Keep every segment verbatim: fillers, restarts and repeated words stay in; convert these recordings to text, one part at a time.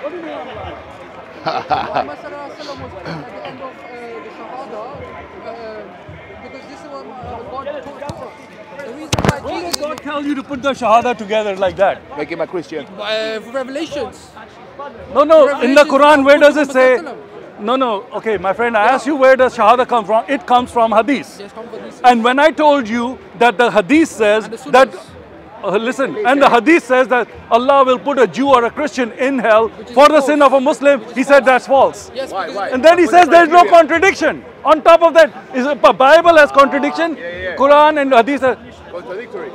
What do you mean I'm lying? Muhammad was at the end of uh, the Shahada uh, because this is what uh, God told us. The reason why Jesus... Why did God tell you to put the Shahada together like that? Make him a Christian. Uh, revelations. No, no. Revelations in the Quran, where does it say... No, no. Okay, my friend, I yeah. asked you where does Shahada come from? It comes from Hadith. Yes, from Hadith. And when I told you that the Hadith says that... Uh, listen, and the Hadith says that Allah will put a Jew or a Christian in hell for the false. sin of a Muslim. He said false. that's false. Yes, why, why? And then he says there is no contradiction. On top of that, is a Bible has contradiction, ah, yeah, yeah. Quran and Hadith are contradictory.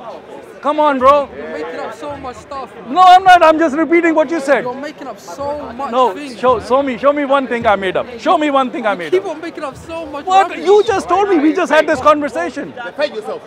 Come on, bro. Yeah, yeah, yeah. You're making up so much stuff. Man. No, I'm not. I'm just repeating what you said. You're making up so much. No, things, show, show me, show me one thing I made up. Show me one thing I made up. You keep on making up so much. What rubbish. You just told me? We just had this conversation. Defend yourself.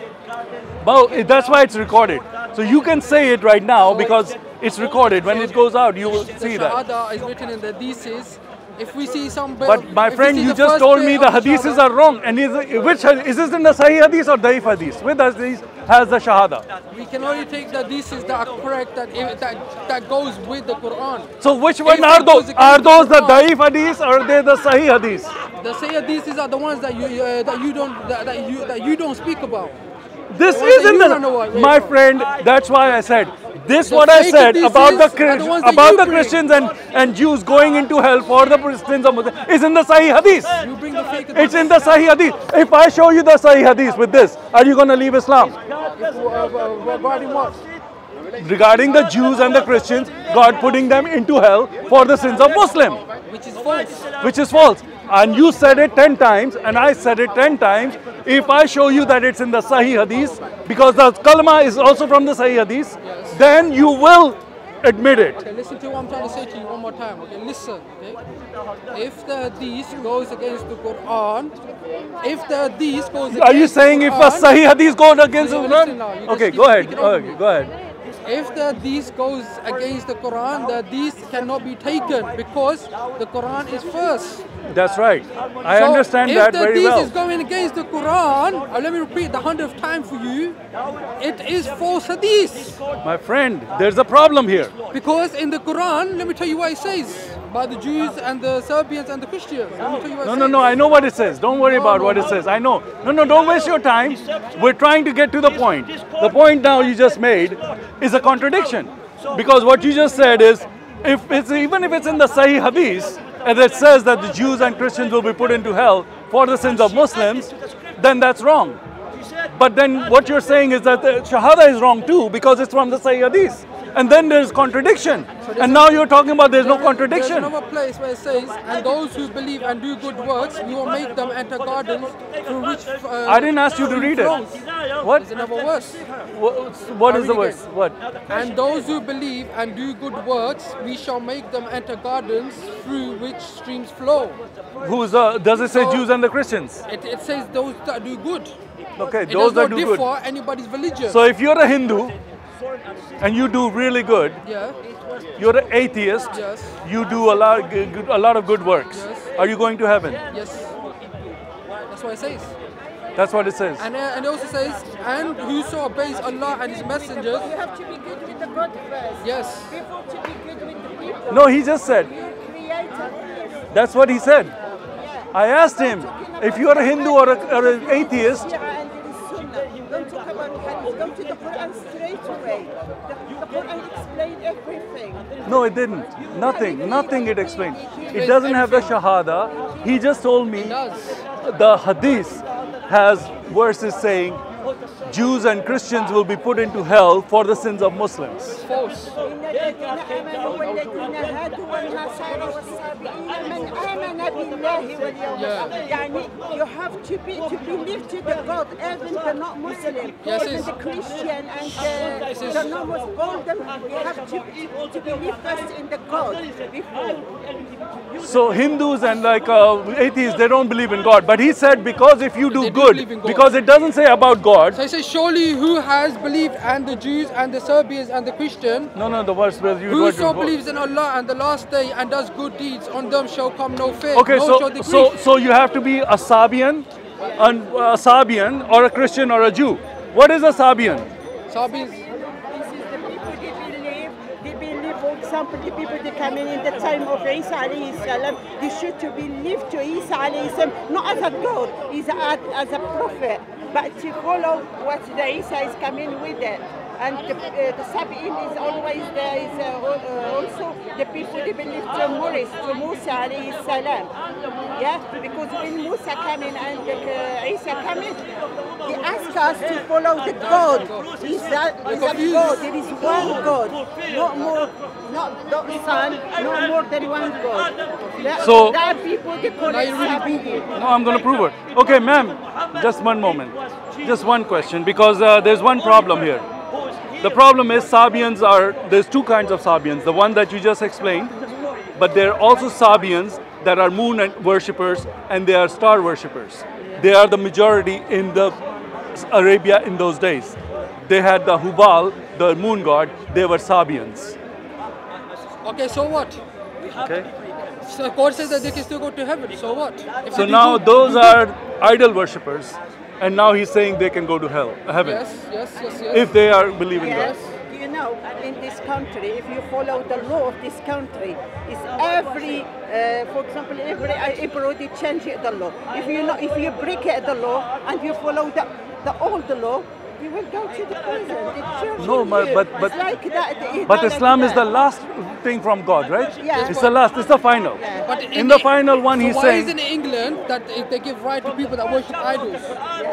Well, that's why it's recorded. So you can say it right now because it's recorded. When it goes out, you will see that. The Shahada is written in the thesis. If we see some... But my friend, you just told me the Hadiths are wrong. And is, which, is this in the Sahih Hadith or Daif Hadith? Which Hadith has the Shahada? We can only take the Hadiths that are correct, that, that, that goes with the Quran. So which one are those? Are those the Daif Hadiths or are they the Sahih Hadiths? The Sahih Hadiths are the ones that you, uh, that you, don't, that, that you, that you don't speak about. This isn't the... My friend, that's why I said... This what I said about the about the Christians and, and Jews going into hell for the Christians or Muslims is in the Sahih Hadith. You bring the fake Hadith. It's in the Sahih Hadith. If I show you the Sahih Hadith with this, are you going to leave Islam? Regarding what? Regarding the Jews and the Christians, God putting them into hell for the sins of Muslims. Which is false. Which is false. And you said it ten times and I said it ten times. If I show you that it's in the Sahih Hadith, because the Kalma is also from the Sahih Hadith, yes. Then you will admit it. Okay, listen to what I'm trying to say to you one more time. Okay, listen. Okay? If the Hadith goes against the Quran, if the Hadith goes against... Are you saying if a Sahih Hadith goes against the Quran? Okay, go ahead. Okay, go ahead. If the hadith goes against the Quran, the hadith cannot be taken because the Quran is first. That's right. I so understand that very well. If the hadith is going against the Quran, uh, let me repeat the hundredth time for you, it is false hadith. My friend, there's a problem here. Because in the Quran, let me tell you what it says. By the Jews and the Serbians and the Christians. No, no, no, no, I know what it says. Don't worry no, about no, what no. it says. I know. No, no, don't waste your time. We're trying to get to the point. The point now you just made is a contradiction. Because what you just said is, if it's, even if it's in the Sahih Hadith, and it says that the Jews and Christians will be put into hell for the sins of Muslims, then that's wrong. But then what you're saying is that the Shahada is wrong too, because it's from the Sahih Hadith. And then there's contradiction. So there's and now you're talking about there's there, no contradiction. There's another place where it says, and those who believe and do good works, you will make them enter gardens through which... Uh, I didn't ask you to read it. What? There's another verse. What, what is the verse? What? And those who believe and do good works, we shall make them enter gardens through which streams flow. Who's uh, Does it say so, Jews and the Christians? It, it says those that do good. Okay, it those that do good. It does not differ anybody's religion. So if you're a Hindu, and you do really good, yeah. You're an atheist, yes. You do a lot, a lot of good works. Yes. Are you going to heaven? Yes. That's what it says. That's what it says. And, uh, and it also says, and whoso obeys Allah and His messengers. You have to be good with the God first. Yes. Before to be good with the people. No, he just said. Your creator. That's what he said. Yeah. I asked him, if you're a Hindu or, a, or an atheist, don't talk about hadith, go to the Quran straight away. The, the Quran explained everything. No, it didn't. Nothing, nothing it explained. It doesn't have the Shahada. He just told me the Hadith has verses saying Jews and Christians will be put into hell for the sins of Muslims. False. Yeah. You have to be to believe to the God, even the non-Muslim, yes, even the Christian and the, the non-Muslim. All them have to be to believe first in the God before. So Hindus and like uh, atheists, they don't believe in God. But he said because if you do they good, because it doesn't say about God. So he says, surely who has believed and the Jews and the Serbians and the Christian. No, no, the verse where you... Whoso believes in Allah and the last day and does good deeds, on them shall come no fear. Okay, no so, so, so you have to be a Sabian, an, a Sabian or a Christian or a Jew. What is a Sabian? Sabians. This is the people they believe, they believe for example, the people that come in in the time of Isa alayhi salam, they should to believe to Isa alayhi salam, not as a God, is as a prophet, but to follow what the Isa is coming with it. And the, uh, the Sabian is always there, is uh, uh, also the people they believe to Musa, to Musa alayhi salam. Yeah, because when Musa came in and uh, Isa came in, he asked us to follow the God. Is that, is that God? There is one God, not more, not, not son, not more than one God. That, so that people they call it Sabian. No, I'm going to prove it. Okay, ma'am, just one moment, just one question, because uh, there's one problem here. The problem is Sabians are, there's two kinds of Sabians, the one that you just explained, but there are also Sabians that are moon worshippers and they are star worshippers. They are the majority in the Arabia in those days. They had the Hubal, the moon god, they were Sabians. Okay, so what? Okay. So God says that they can still go to heaven, so what? If so now those are idol worshippers. And now he's saying they can go to hell, heaven. Yes, yes, yes, yes. If they are believing yes. God. You know, in this country, if you follow the law of this country, is every, uh, for example, every April they change the law. If you know, if you break the law and you follow the the old law, you will go to the prison. The no, but but but, like that, but Islam like is the last thing from God, right? Yeah. It's the last. It's the final. Yeah. But in, in the, the final one, so he's why saying. Why is in England that if they give right to people that worship idols? Yeah.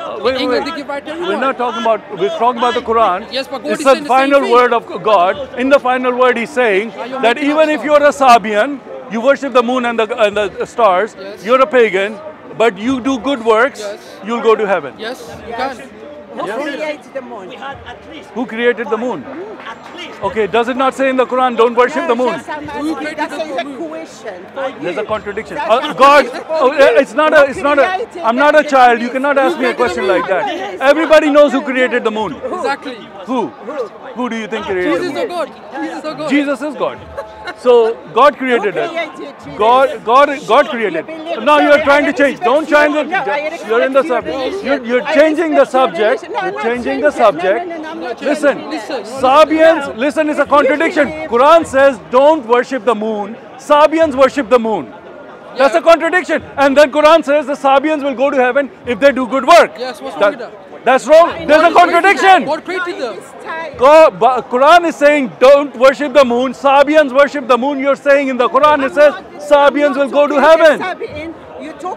Uh, wait, England wait. They give right to everyone. We're not talking about. We're talking about the Quran. Yes, but God it's is the final the word of God. In the final word, he's saying that even if you're a Sabian, you worship the moon and the and the stars. Yes. You're a pagan, but you do good works. Yes. You'll go to heaven. Yes, you yes. can. Who yes. created the moon? We had at least Who created the moon? At least okay, does it not say in the Quran, don't worship no, the moon? Who created that's the moon? There's a contradiction. Uh, God, oh, it's not a, it's not a, I'm not a child, you cannot ask me a question like that. Everybody knows who created the moon. Exactly. Who? Who do you think created the moon? Jesus is God. Jesus is God. Jesus is God. So, God created it. God, God, God created it. Now you're trying to change. Don't change it. You're in the subject. You're, you're changing the subject. You're changing the subject. No, no, no, listen, listen, Sabians, no. listen, it's a contradiction. Quran says don't worship the moon. Sabians worship the moon. That's yeah. a contradiction. And then Quran says the Sabians will go to heaven if they do good work. Yes, what's wrong with that? That's wrong. There's a contradiction. God created them. Quran is saying don't worship the moon. Sabians worship the moon. You're saying in the Quran it says Sabians will go to heaven.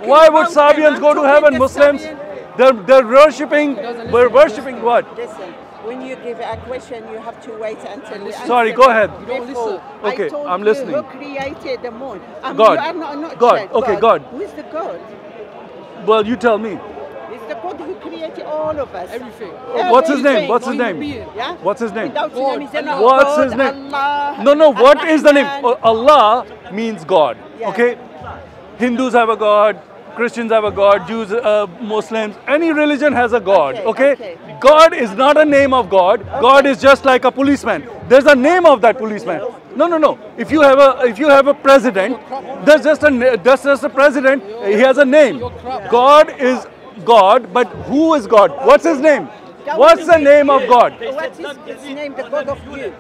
Why would Sabians go to heaven, Muslims? They're, they're worshipping, we're worshipping what? Listen, when you give a question, you have to wait until you Sorry, go ahead. You don't listen. Okay, I'm listening. Who created the moon? I mean, God. You are not God. Okay, God. God. Who is the God? Well, you tell me. It's the God who created all of us. Everything. Everything. What's his name? What's his name? Yeah? What's his name? Without God. His name is What's God, his name? Allah, no, no, what Rahman. Is the name? Allah means God. Yeah. Okay? Hindus have a God. Christians have a God, Jews, uh, Muslims, any religion has a God, okay? okay? okay. God is not a name of God. Okay. God is just like a policeman. There's a name of that policeman. No, no, no. If you have a, if you have a president, there's just a, that's just a president. He has a name. God is God, but who is God? What's his name? What's the name of God? What is his name? The God of you.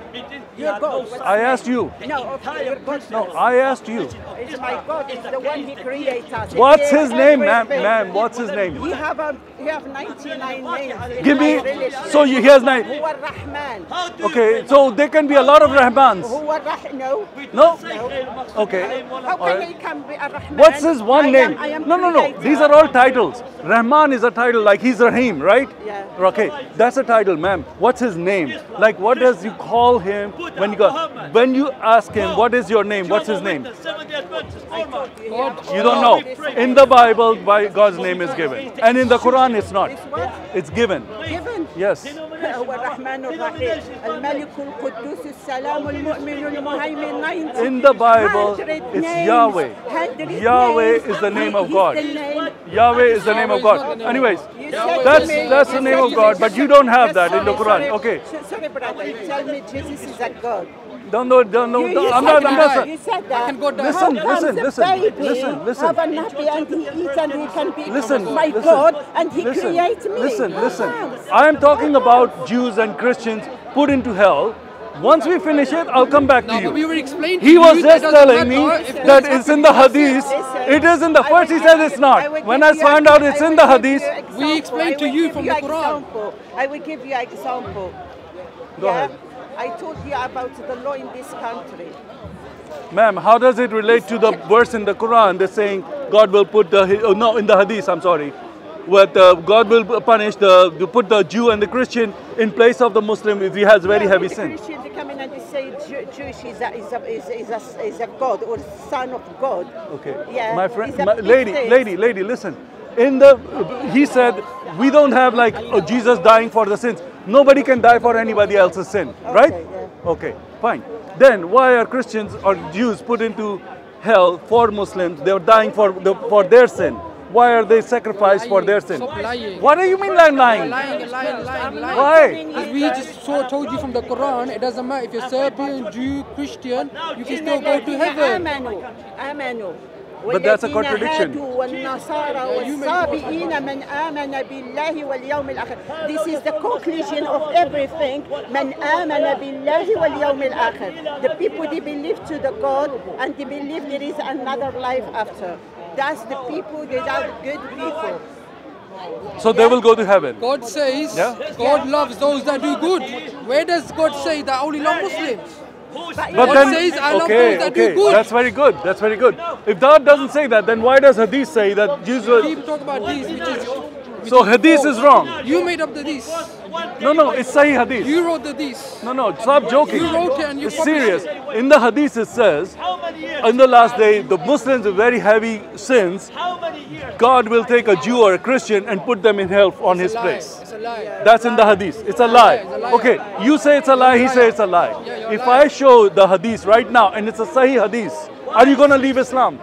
Your God. I asked you. No, no, I asked you. It's my God. It's the one He created us. What's His name, ma'am? Ma'am, what's His name? We have a, we have ninety-nine names. Give me. So he has nine. Who are Rahman? Okay, so there can be a lot of Rahmans. Who are Rahman? No. No. Okay. How can He come be a Rahman? What's His one name? No, no, no. These are all titles. Rahman is a title, like He's Raheem, right? Yeah. Okay. That's a title, ma'am. What's his name? Like, what does you call him when you go, when you ask him, what is your name? What's his name? You don't know. In the Bible, by God's name is given, and in the Quran, it's not. It's given. Given. Yes. In the Bible, it's Yahweh. Yahweh is the name of God. Yahweh is the name of God. Anyways, that's that's the name of God. But you don't have that in the Quran. Okay. Sorry, brother. You tell me Jesus is a God. Don't know, don't know. I'm not, I'm not. Listen, listen, listen, listen, listen. Have a nappy and he eats and he can be my God and he creates me. Listen, listen. I am talking about Jews and Christians put into hell Once we finish it, I'll come back no, to you. Explain to he you was just telling me that it's in the hadith. It is in the first. He said it's not. When I found out it's in the hadith, we explained to you from the Quran. I will give you an example. Go ahead. I told you about the law in this country. Ma'am, how does it relate to the verse in the Quran? They're saying God will put the oh, no in the hadith. I'm sorry. But uh, God will punish the, to put the Jew and the Christian in place of the Muslim if he has very yeah, heavy the sin. The Christian, they come in and they say Jew, Jewish is a, is, a, is, a, is, a, is a God or son of God. Okay, yeah, my friend, my, lady, lady, lady, lady, listen. In the, he said, we don't have like oh, Jesus dying for the sins. Nobody can die for anybody else's sin, okay, right? Yeah. Okay, fine. Then why are Christians or Jews put into hell for Muslims? They're dying for, the, for their sin. Why are they sacrificed lying, for their sin? What do you mean I'm lying? Lying, lying, lying, lying. Why? Because we just so told you from the Quran, it doesn't matter if you're Serbian, Jew, Christian, you can still go to heaven. But that's a contradiction. This is the conclusion of everything. The people, they believe to the God and they believe there is another life after. That's the people, they are good people. So they will go to heaven. God says, yeah? God loves those that do good. Where does God say that I only love Muslims? But God then, says I love okay, those that okay. do good. That's very good. That's very good. If God doesn't say that, then why does Hadith say that Jesus... We keep talking about Hadith, which is... Which so is Hadith wrong. is wrong. You made up the Hadith. No, no, it's Sahih Hadith. You wrote the Hadith. No, no, stop joking. You wrote it and you It's serious. It. In the Hadith it says, in the last day, the Muslims with very heavy sins, God will take a Jew or a Christian and put them in hell on it's his place. It's a lie. That's in the Hadith. It's a lie. Okay, you say it's a lie, he says it's a lie. If I show the Hadith right now and it's a Sahih Hadith, are you going to leave Islam?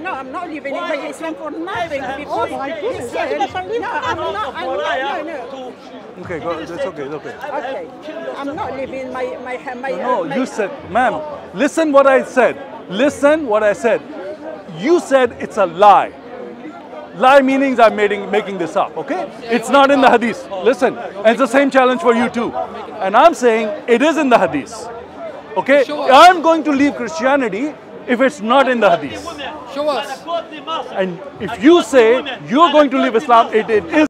No, I'm not leaving Islam for nothing. Oh my goodness. No, I'm not. I'm not no, no. Okay, go, it's okay, it's okay. Okay, I'm not leaving my... my, my no, no my, you said, ma'am, listen what I said. Listen what I said. You said it's a lie. Lie meanings I'm making, making this up, okay? It's not in the Hadith. Listen, and it's the same challenge for you too. And I'm saying it is in the Hadith. Okay, I'm going to leave Christianity if it's not in the Hadith. Show us. And if you say you're going to leave Islam, it, it is.